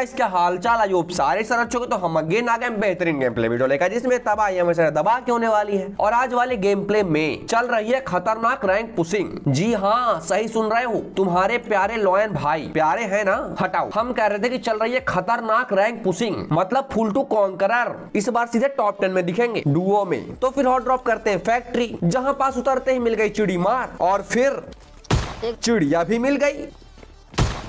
Guys क्या हालचाल, आज आप सारे सर अच्छे हो तो हम अगेन आ गए बेहतरीन गेम प्ले वीडियो लेकर जिसमें तबाही हमेशा दबा के होने वाली है। और आज वाले गेम प्ले में चल रही है खतरनाक रैंक पुशिंग। जी हाँ, सही सुन रहे हो, तुम्हारे प्यारे लॉयन भाई प्यारे है ना, हटाओ। हम कह रहे थे कि चल रही है खतरनाक रैंक पुशिंग, मतलब फुल टू कॉन्करर। इस बार सीधे टॉप 10 में दिखेंगे डुओ में। तो फिर हॉट ड्रॉप करते हैं फैक्ट्री, जहाँ पास उतरते ही मिल गई चिड़ी मार और फिर चिड़िया भी मिल गई।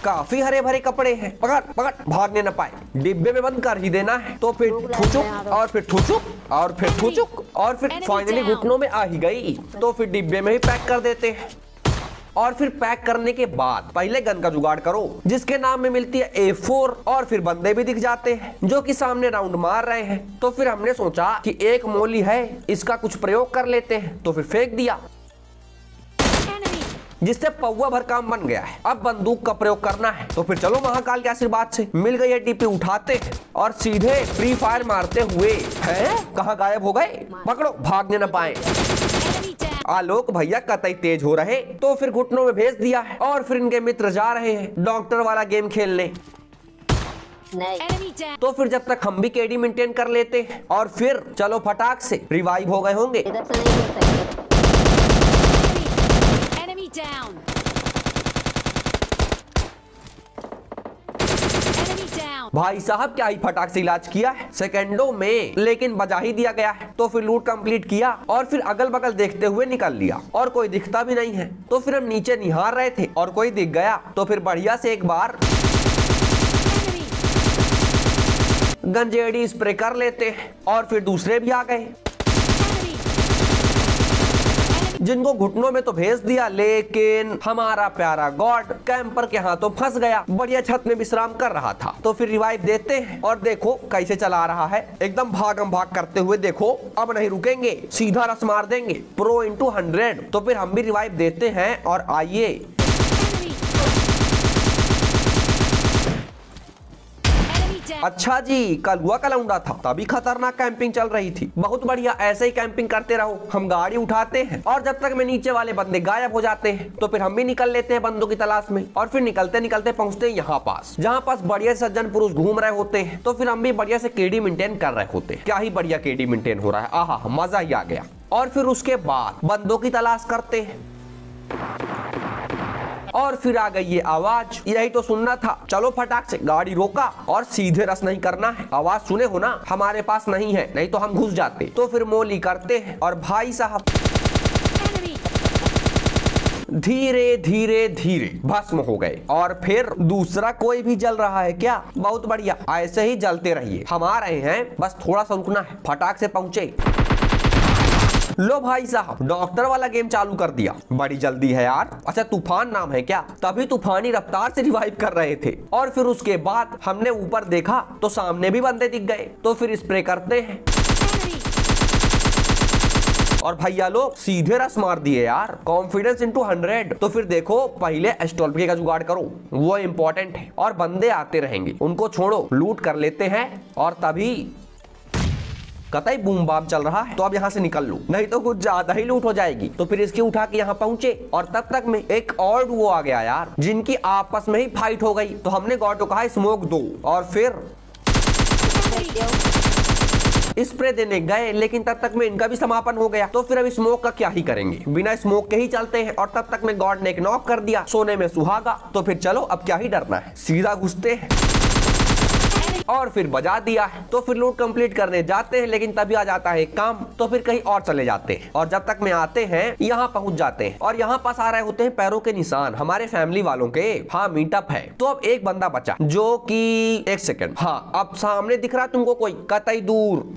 काफी हरे भरे कपड़े हैं, पकड़ पकड़, भागने न पाए, डिब्बे में बंद कर ही देना है। तो फिर ठुचुक और फिर ठुचुक और फिर ठुचुक और फिर फाइनली घुटनों में आ ही गई। तो फिर डिब्बे में ही पैक कर देते हैं। और फिर पैक करने के बाद पहले गन का जुगाड़ करो, जिसके नाम में मिलती है A4। और फिर बंदे भी दिख जाते हैं जो कि सामने राउंड मार रहे हैं। तो फिर हमने सोचा कि एक मोली है, इसका कुछ प्रयोग कर लेते हैं। तो फिर फेंक दिया, जिससे पौवा भर काम बन गया है। अब बंदूक का प्रयोग करना है। तो फिर चलो महाकाल के आशीर्वाद से मिल गई है टीपी, उठाते हैं और सीधे फ्री फायर मारते हुए हैं कहाँ गायब हो गए। पकड़ो, भागने न पाए। आलोक भैया कतई तेज हो रहे। तो फिर घुटनों में भेज दिया है और फिर इनके मित्र जा रहे हैं डॉक्टर वाला गेम खेलने। तो फिर जब तक हम भी केडी मेंटेन कर लेते हैं और फिर चलो फटाक से रिवाइव हो गए होंगे। भाई साहब क्या ही फटाक से इलाज किया है सेकंडों में, लेकिन बजा ही दिया गया है। तो फिर लूट कंप्लीट किया और फिर अगल बगल देखते हुए निकल लिया और कोई दिखता भी नहीं है। तो फिर हम नीचे निहार रहे थे और कोई दिख गया। तो फिर बढ़िया से एक बार गंजेड़ी स्प्रे कर लेते हैं और फिर दूसरे भी आ गए, जिनको घुटनों में तो भेज दिया, लेकिन हमारा प्यारा गॉड कैंपर के हाथों फंस गया। बढ़िया छत में विश्राम कर रहा था। तो फिर रिवाइव देते हैं और देखो कैसे चला रहा है, एकदम भागम भाग करते हुए। देखो अब नहीं रुकेंगे, सीधा रस मार देंगे, प्रो इंटू 100। तो फिर हम भी रिवाइव देते हैं और आइए अच्छा जी, कल हुआ कलौंडा था, तभी खतरनाक कैंपिंग चल रही थी। बहुत बढ़िया, ऐसे ही कैंपिंग करते रहो। हम गाड़ी उठाते हैं और जब तक मैं नीचे वाले बंदे गायब हो जाते हैं तो फिर हम भी निकल लेते हैं बंदों की तलाश में। और फिर निकलते निकलते पहुंचते हैं यहाँ पास, जहाँ पास बढ़िया सज्जन पुरुष घूम रहे होते हैं। तो फिर हम भी बढ़िया से केडी मेंटेन कर रहे होते हैं। क्या ही बढ़िया केडी मेंटेन हो रहा है, आहा मजा ही आ गया। और फिर उसके बाद बंदों की तलाश करते हैं और फिर आ गई ये आवाज, यही तो सुनना था। चलो फटाक से गाड़ी रोका और सीधे रस नहीं करना है। आवाज सुने हो ना, हमारे पास नहीं है, नहीं तो हम घुस जाते। तो फिर मोली करते हैं और भाई साहब धीरे धीरे धीरे भस्म हो गए। और फिर दूसरा कोई भी जल रहा है क्या? बहुत बढ़िया, ऐसे ही जलते रहिए। हम आ रहे हैं, बस थोड़ा सा रुकना है। फटाक से पहुंचे, लो भाई साहब डॉक्टर वाला गेम चालू कर दिया। बड़ी जल्दी है यार। अच्छा तूफान नाम है क्या? तभी तूफानी रफ्तार से रिवाइव कर रहे थे। और फिर उसके बाद हमने ऊपर देखा तो सामने भी बंदे दिख गए। तो फिर स्प्रे करते हैं और भैया लोग सीधे रस मार दिए यार, कॉन्फिडेंस इंटू 100। तो फिर देखो पहले एस्टॉल्पी का जुगाड़ करो, वो इम्पोर्टेंट है। और बंदे आते रहेंगे, उनको छोड़ो, लूट कर लेते हैं। और तभी कतई बूम बाम चल रहा है। तो अब यहाँ से निकल लो, नहीं तो कुछ ज्यादा ही लूट हो जाएगी। तो फिर इसकी उठा के यहाँ पहुंचे और तब तक में एक और डुओ आ गया यार, जिनकी आपस में ही फाइट हो गई। तो हमने गॉड को कहा स्मोक दो और फिर स्प्रे देने गए, लेकिन तब तक में इनका भी समापन हो गया। तो फिर अब स्मोक का क्या ही करेंगे, बिना स्मोक के ही चलते हैं। और तब तक में गॉड ने एक नॉक कर दिया, सोने में सुहागा। तो फिर चलो अब क्या ही डरना है, सीधा घुसते हैं और फिर बजा दिया है। तो फिर लूट कंप्लीट करने जाते हैं, लेकिन तभी आ जाता है काम। तो फिर कहीं और चले जाते हैं और जब तक में आते हैं यहाँ पहुंच जाते हैं। और यहाँ पास आ रहे होते हैं पैरों के निशान, हमारे फैमिली वालों के। हाँ मीटअप है। तो अब एक बंदा बचा जो कि एक सेकंड, हाँ अब सामने दिख रहा तुमको कोई, कतई दूर।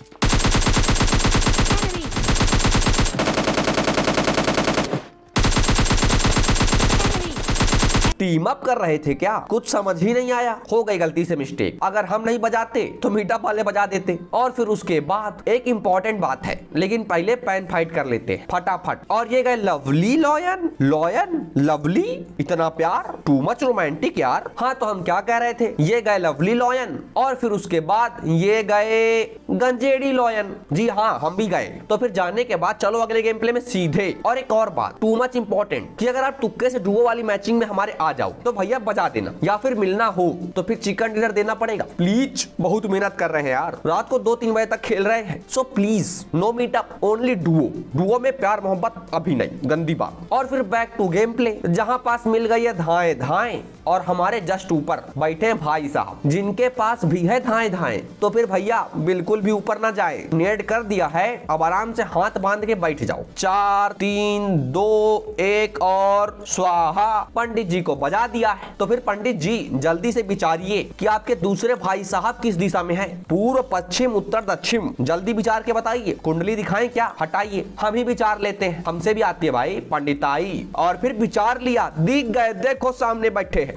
टीम अप कर रहे थे क्या? कुछ समझ ही नहीं आया, हो गई गलती से मिस्टेक। अगर हम नहीं बजाते तो मीटअप वाले बजा देते। और फिर उसके बाद एक इम्पोर्टेंट बात है, लेकिन पहले पैन फाइट कर लेते हैं फटाफट। और ये गए लवली लॉयन, लॉयन लवली, इतना प्यार, टू मच रोमांटिक यार। हाँ तो हम क्या कह रहे थे, ये गए लवली लॉयन। और फिर उसके बाद ये गए गंजेड़ी लॉयन। जी हाँ हम भी गए। तो फिर जाने के बाद चलो अगले गेम प्ले में सीधे। और एक और बात, टू मच इम्पोर्टेंट, की अगर आप तुक्के से डुओ वाली मैचिंग में हमारे जाओ तो भैया बजा देना, या फिर मिलना हो तो फिर चिकन डिनर देना पड़ेगा। प्लीज, बहुत मेहनत कर रहे हैं यार, रात को 2-3 बजे तक खेल रहे हैं। So please no meetup, only duo. Duo में प्यार मोहब्बत अभी नहीं, गंदी बात। और फिर बैक टू गेम प्ले, जहाँ पास मिल गई है धाए धाए और हमारे जस्ट ऊपर बैठे भाई साहब जिनके पास भी है धाए धाए, तो फिर भैया बिल्कुल भी ऊपर ना जाए, नेट कर दिया है, अब आराम से हाथ बांध के बैठ जाओ। 4, 3, 2, 1 और स्वाहा, पंडित जी को बजा दिया है। तो फिर पंडित जी जल्दी से विचारिए कि आपके दूसरे भाई साहब किस दिशा में है, पूर्व, पश्चिम, उत्तर, दक्षिण, जल्दी विचार के बताइए। कुंडली दिखाएं क्या? हटाइए, हम ही विचार लेते हैं, हमसे भी आती है भाई पंडिताई। और फिर विचार लिया, दिख गए, देखो सामने बैठे हैं।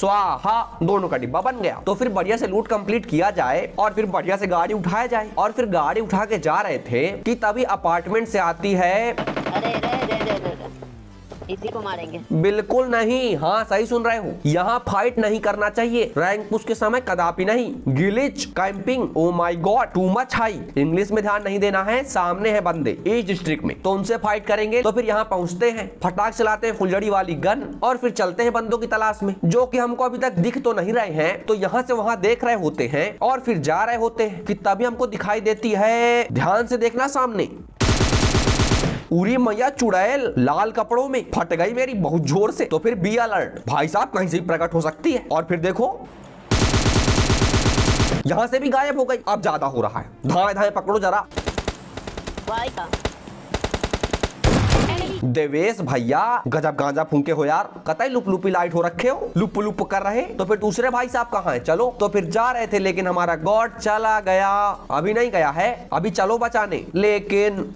स्वाहा, दोनों का डिब्बा बन गया। तो फिर बढ़िया से लूट कंप्लीट किया जाए और फिर बढ़िया से गाड़ी उठाया जाए। और फिर गाड़ी उठा के जा रहे थे कि तभी अपार्टमेंट से आती है, अरे इसी को मारेंगे। बिल्कुल नहीं, हाँ सही सुन रहे हो, यहाँ फाइट नहीं करना चाहिए, रैंक पुश के समय कदापि नहीं। Glitch camping, oh my God, too much high. English में ध्यान नहीं देना है, सामने है बंदे इस डिस्ट्रिक्ट में, तो उनसे फाइट करेंगे। तो फिर यहाँ पहुँचते हैं, फटाक चलाते हैं फुलझड़ी वाली गन और फिर चलते हैं बंदों की तलाश में, जो की हमको अभी तक दिख तो नहीं रहे हैं। तो यहाँ से वहाँ देख रहे होते हैं और फिर जा रहे होते हैं कि तभी हमको दिखाई देती है, ध्यान से देखना सामने, उरी मैया चुड़ैल लाल कपड़ों में। फट गई मेरी बहुत जोर से। तो फिर बी अलर्ट, भाई साहब कहीं से प्रकट हो सकती है। और फिर देखो यहाँ से भी गायब हो गई। अब ज्यादा हो रहा है, धाए धाए पकड़ो जरा। देवेश भैया गजब गांजा फूंके हो यार, कतई लुपलुपी लाइट हो रखे हो, लुप लुप कर रहे। तो फिर दूसरे भाई साहब कहाँ हैं? चलो, तो फिर जा रहे थे लेकिन हमारा गॉड चला गया। अभी नहीं गया है, अभी चलो बचाने, लेकिन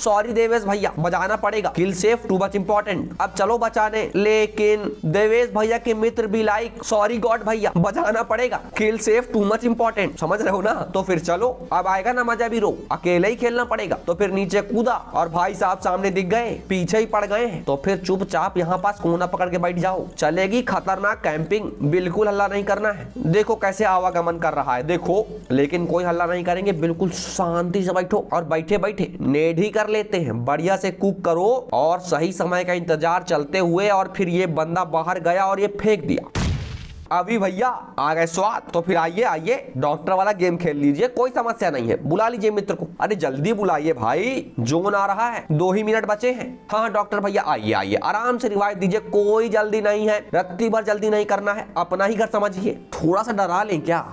सॉरी देवेश भैया, बचाना पड़ेगा, kill safe too much important. अब चलो बचाने, लेकिन देवेश भैया के मित्र भी लाइक सॉरी गॉड भैया, बचाना पड़ेगा, kill safe too much important, समझ रहे हो ना। तो फिर चलो, अब आएगा ना मजा भी, रो अकेले ही खेलना पड़ेगा। तो फिर नीचे कूदा और भाई साहब सामने दिख गए, पीछे ही पड़ गए। तो फिर चुपचाप यहाँ पास कोना पकड़ के बैठ जाओ, चलेगी खतरनाक कैंपिंग, बिल्कुल हल्ला नहीं करना है। देखो कैसे आवागमन कर रहा है, देखो, लेकिन कोई हल्ला नहीं करेंगे, बिल्कुल शांति से बैठो। और बैठे बैठे नेड ही कर लेते हैं, बढ़िया से कुक करो और सही समय का इंतजार चलते हुए। और फिर ये बंदा बाहर गया और ये फेंक दिया। अभी भैया आ गए स्वाद। तो फिर आइए आइए, डॉक्टर वाला गेम खेल लीजिए, कोई समस्या नहीं है, बुला लीजिए मित्र को। अरे जल्दी बुलाइए भाई, जोन आ रहा है, 2 ही मिनट बचे हैं। हाँ डॉक्टर भैया आइए आइए, आराम से रिवाइव दीजिए, कोई जल्दी नहीं है, रत्ती भर जल्दी नहीं करना है, अपना ही घर समझिए। थोड़ा सा डरा लें क्या?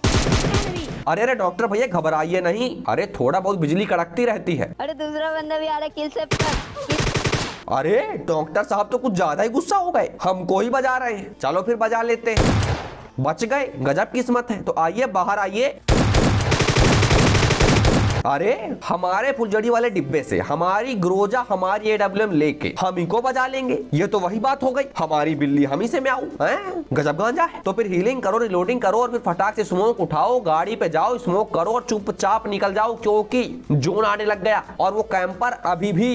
अरे अरे डॉक्टर भैया घबराइए नहीं, अरे थोड़ा बहुत बिजली कड़कती रहती है। अरे दूसरा बंदा भी आ रहा है, किल से पकड़। अरे डॉक्टर साहब तो कुछ ज्यादा ही गुस्सा हो गए, हमको ही बजा रहे हैं। चलो फिर बजा लेते हैं, बच गए, गजब किस्मत है। तो आइए बाहर आइए। अरे हमारे फुलझड़ी वाले डिब्बे से हमारी ग्रोजा, हमारी AWM लेके हम ही को बजा लेंगे, ये तो वही बात हो गई, हमारी बिल्ली हम ही से म्याऊ। गजब गांजा है। तो फिर हीलिंग करो, रिलोडिंग करो और फिर फटाक से स्मोक उठाओ, गाड़ी पे जाओ, स्मोक करो और चुपचाप निकल जाओ, क्योंकि जोन आने लग गया और वो कैंपर अभी भी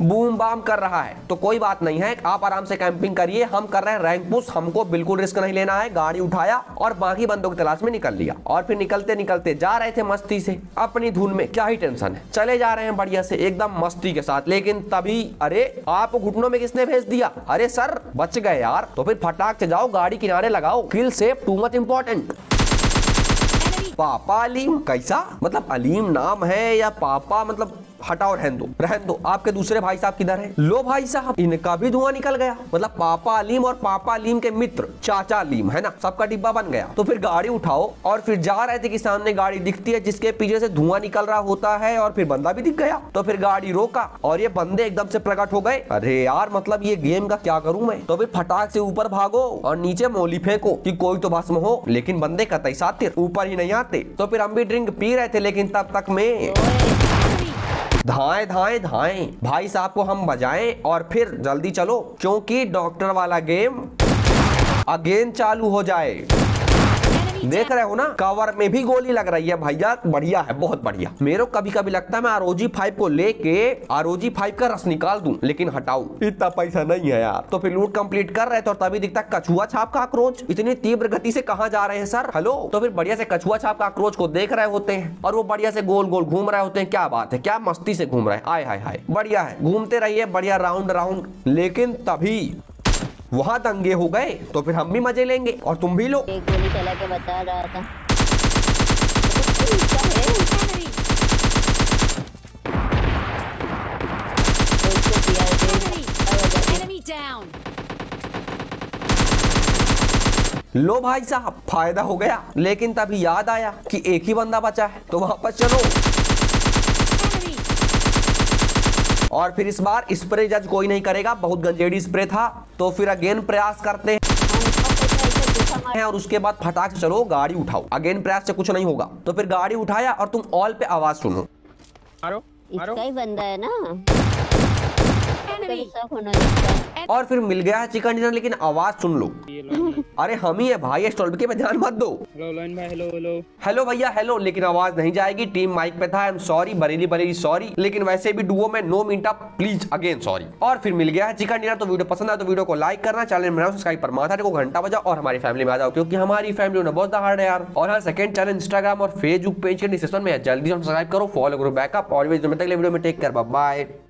बूम बाम कर रहा है। तो कोई बात नहीं है, आप आराम से कैंपिंग करिए, हम कर रहे हैं रैंक पुश, हमको बिल्कुल रिस्क नहीं लेना है। गाड़ी उठाया और बाकी बंदों की तलाश में निकल लिया। और फिर निकलते निकलते जा रहे थे मस्ती से, अपनी धुन में, क्या ही टेंशन है, चले जा रहे हैं बढ़िया से, एकदम मस्ती के साथ। लेकिन तभी अरे आपको घुटनों में किसने भेज दिया? अरे सर बच गए यार। तो फिर फटाक से जाओ, गाड़ी किनारे लगाओ, kill safe too much important. पापा अलीम, कैसा मतलब अलीम नाम है या पापा, मतलब हटाओ, रहन दो। आपके दूसरे भाई साहब किधर है? लो भाई साहब, इनका भी धुआं निकल गया, मतलब पापा अलीम और पापा अलीम के मित्र चाचा अलीम, है ना, सबका डिब्बा बन गया। तो फिर गाड़ी उठाओ और फिर जा रहे थे कि सामने गाड़ी दिखती है जिसके पीछे से धुआं निकल रहा होता है और फिर बंदा भी दिख गया। तो फिर गाड़ी रोका और ये बंदे एकदम से प्रकट हो गए। अरे यार, मतलब ये गेम का क्या करूं मैं। तो फिर फटाक से ऊपर भागो और नीचे मोली फेंको कि कोई तो भस्म हो, लेकिन बंदे कतई सातिर ऊपर ही नहीं आते। तो फिर हम भी ड्रिंक पी रहे थे, लेकिन तब तक में धाए धाए धाए भाई साहब को हम बजाएं। और फिर जल्दी चलो, क्योंकि डॉक्टर वाला गेम अगेन चालू हो जाए। देख रहे हो ना, कवर में भी गोली लग रही है भैया, बढ़िया है, बहुत बढ़िया। मेरे कभी कभी लगता है मैं ROG 5 को लेके ROG 5 का रस निकाल दूं, लेकिन हटाओ इतना पैसा नहीं है यार। तो फिर लूट कंप्लीट कर रहे थे और तभी दिखता कछुआ छाप काकरोच इतनी तीव्र गति से कहाँ जा रहे हैं सर, हेलो। तो फिर बढ़िया से कछुआ छाप काकरोच को देख रहे होते हैं और वो बढ़िया से गोल गोल घूम रहे होते हैं। क्या बात है, क्या मस्ती से घूम रहे हैं, आय हाय हाय, बढ़िया है, घूमते रहिए बढ़िया राउंड राउंड। लेकिन तभी वहाँ दंगे हो गए, तो फिर हम भी मजे लेंगे और तुम भी लो। एक गोली चला के बता रहा था। लो भाई साहब फायदा हो गया, लेकिन तभी याद आया कि एक ही बंदा बचा है, तो वापस चलो। और फिर इस बार स्प्रे जज कोई नहीं करेगा, बहुत गंजेड़ी स्प्रे था। तो फिर अगेन प्रयास करते हैं और उसके बाद फटाक से चलो गाड़ी उठाओ, अगेन प्रयास से कुछ नहीं होगा। तो फिर गाड़ी उठाया और तुम ऑल पे आवाज सुनो, इसका ही बंदा है ना। और फिर मिल गया है चिकन डिनर, लेकिन आवाज सुन लो, अरे हम ही है भाई, स्टॉल पे ध्यान मत दो। हेलो हेलो हेलो भैया हेलो, लेकिन आवाज नहीं जाएगी, टीम माइक पे था। I am sorry Bareilly Bareilly sorry, लेकिन वैसे भी डुओ में नो मिनटा प्लीज अगेन सॉरी। और फिर मिल गया है चिकन डिनर। तो वीडियो पसंद आए तो वीडियो को लाइक करना, चैनल में सब्सक्राइब पर माथा को घंटा बजाओ और हमारी फैमिली में आ जाओ, क्योंकि हमारी फैमिली होना बहुत हार्ड है यार। और हर सेकंड चैनल इंस्टाग्राम और फेसबुक पेज के डिस्क्रिप्शन में जल्दी सब्सक्राइब करो, फॉलो करो बैकअप और टेक कर बाय।